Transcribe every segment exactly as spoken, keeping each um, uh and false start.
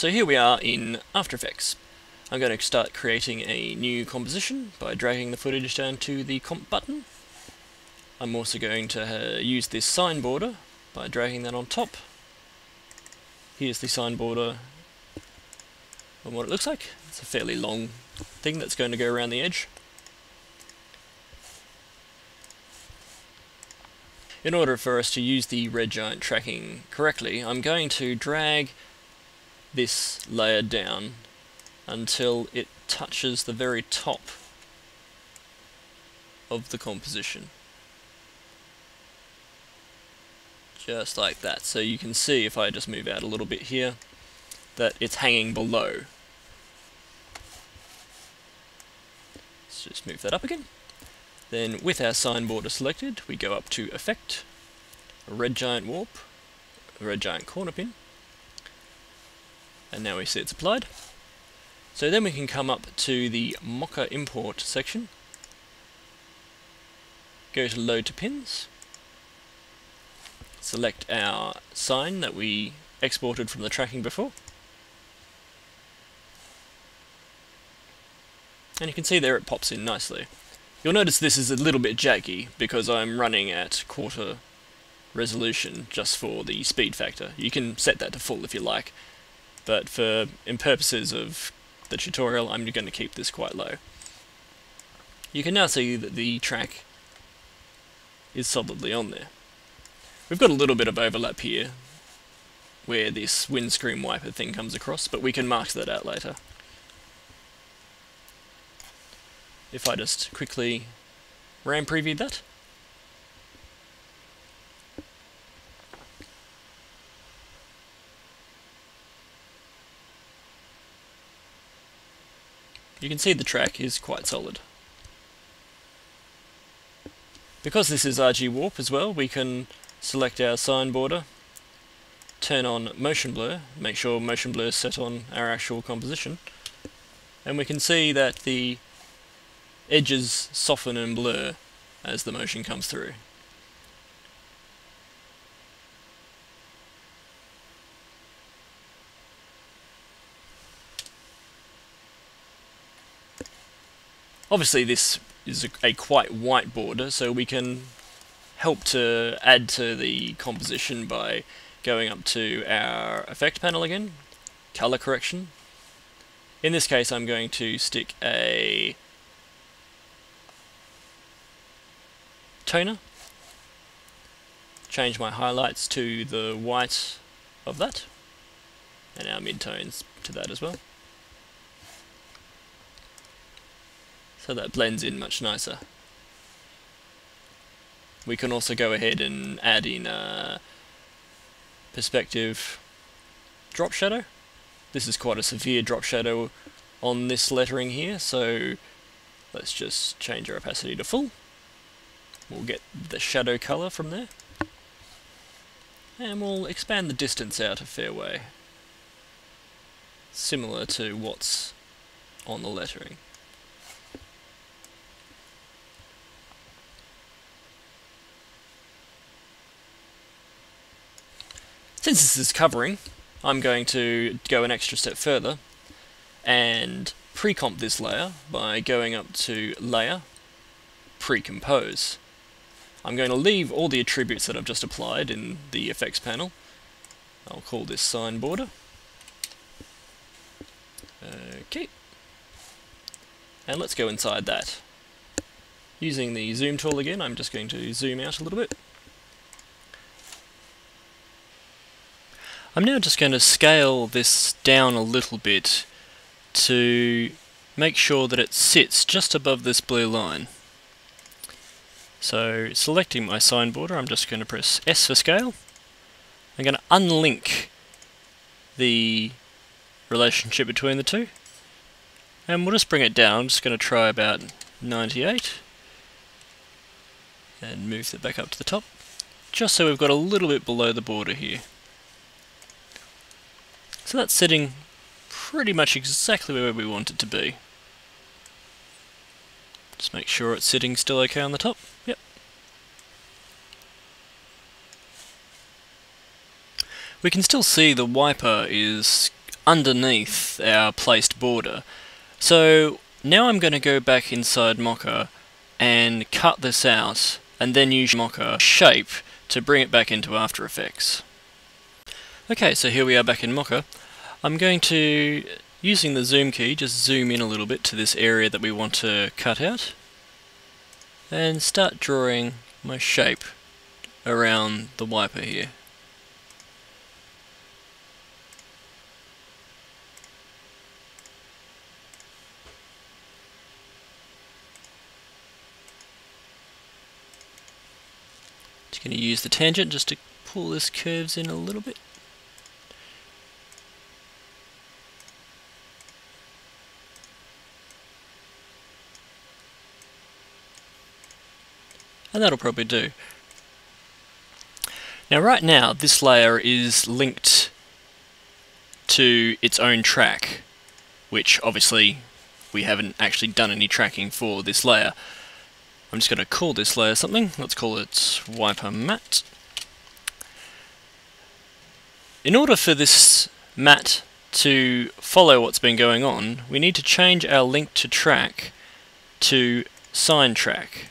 So here we are in After Effects. I'm going to start creating a new composition by dragging the footage down to the comp button. I'm also going to uh, use this sign border by dragging that on top. Here's the sign border on what it looks like. It's a fairly long thing that's going to go around the edge. In order for us to use the Red Giant tracking correctly, I'm going to drag this layer down until it touches the very top of the composition. Just like that. So you can see, if I just move out a little bit here, that it's hanging below. Let's just move that up again. Then with our sign border selected, we go up to Effect, Red Giant Warp, Red Giant Corner Pin, and now we see it's applied. So then we can come up to the Mocha Import section, go to Load to Pins, select our sign that we exported from the tracking before, and you can see there it pops in nicely. You'll notice this is a little bit jaggy because I'm running at quarter resolution just for the speed factor. You can set that to full if you like, but for in purposes of the tutorial I'm going to keep this quite low. You can now see that the track is solidly on there. We've got a little bit of overlap here where this windscreen wiper thing comes across, but we can mark that out later. If I just quickly RAM preview that. You can see the track is quite solid. Because this is R G Warp as well, we can select our sign border, turn on motion blur, make sure motion blur is set on our actual composition, and we can see that the edges soften and blur as the motion comes through. Obviously this is a, a quite white border, so we can help to add to the composition by going up to our effect panel again, color correction. In this case I'm going to stick a toner, change my highlights to the white of that, and our midtones to that as well. So that blends in much nicer. We can also go ahead and add in a perspective drop shadow. This is quite a severe drop shadow on this lettering here, so let's just change our opacity to full. We'll get the shadow colour from there, and we'll expand the distance out a fair way, similar to what's on the lettering. Since this is covering, I'm going to go an extra step further and pre-comp this layer by going up to Layer, Pre-compose. I'm going to leave all the attributes that I've just applied in the effects panel. I'll call this sign border. Okay. And let's go inside that. Using the zoom tool again, I'm just going to zoom out a little bit. I'm now just going to scale this down a little bit to make sure that it sits just above this blue line. So, selecting my sign border, I'm just going to press S for scale. I'm going to unlink the relationship between the two, and we'll just bring it down. I'm just going to try about ninety-eight, and move that back up to the top, just so we've got a little bit below the border here. So that's sitting pretty much exactly where we want it to be. Just make sure it's sitting still okay on the top. Yep. We can still see the wiper is underneath our placed border. So now I'm going to go back inside Mocha and cut this out, and then use Mocha shape to bring it back into After Effects. Okay, so here we are back in Mocha. I'm going to, using the zoom key, just zoom in a little bit to this area that we want to cut out and start drawing my shape around the wiper here. Just going to use the tangent just to pull this curves in a little bit. And that'll probably do. Now right now this layer is linked to its own track, which obviously we haven't actually done any tracking for this layer. I'm just going to call this layer something. Let's call it Wiper Matte. In order for this matte to follow what's been going on, we need to change our link to track to sign track.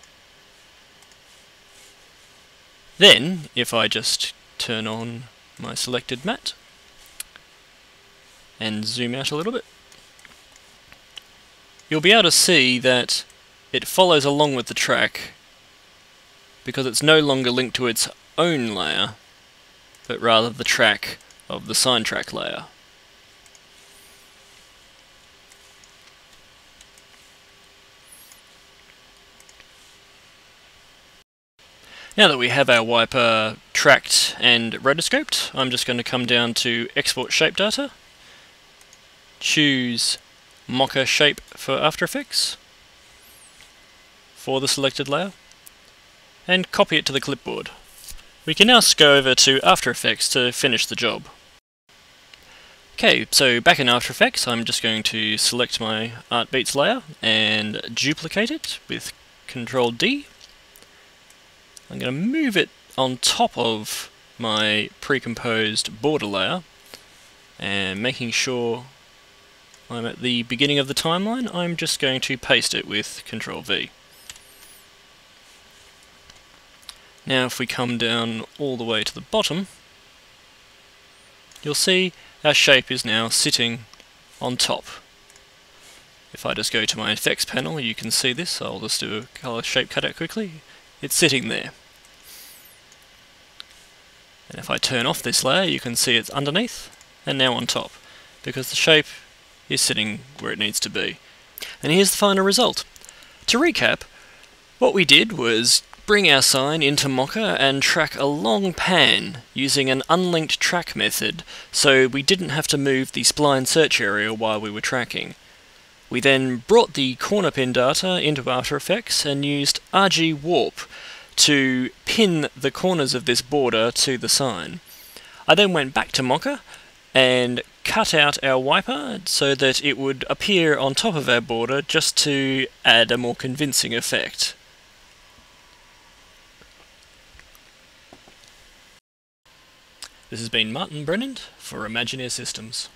Then, if I just turn on my selected matte and zoom out a little bit, you'll be able to see that it follows along with the track because it's no longer linked to its own layer, but rather the track of the sign track layer. Now that we have our wiper tracked and rotoscoped, I'm just going to come down to Export Shape Data, choose Mocha Shape for After Effects for the selected layer, and copy it to the clipboard. We can now go over to After Effects to finish the job. Okay, so back in After Effects, I'm just going to select my Artbeats layer and duplicate it with Control D. I'm going to move it on top of my pre-composed border layer, and making sure I'm at the beginning of the timeline, I'm just going to paste it with Control V. Now if we come down all the way to the bottom, you'll see our shape is now sitting on top. If I just go to my effects panel, you can see this. I'll just do a colour shape cutout quickly. It's sitting there. And if I turn off this layer, you can see it's underneath and now on top, because the shape is sitting where it needs to be. And here's the final result. To recap, what we did was bring our sign into Mocha and track a long pan using an unlinked track method, so we didn't have to move the spline search area while we were tracking. We then brought the corner pin data into After Effects and used R G Warp to pin the corners of this border to the sign. I then went back to Mocha and cut out our wiper so that it would appear on top of our border just to add a more convincing effect. This has been Martin Brennand for Imagineer Systems.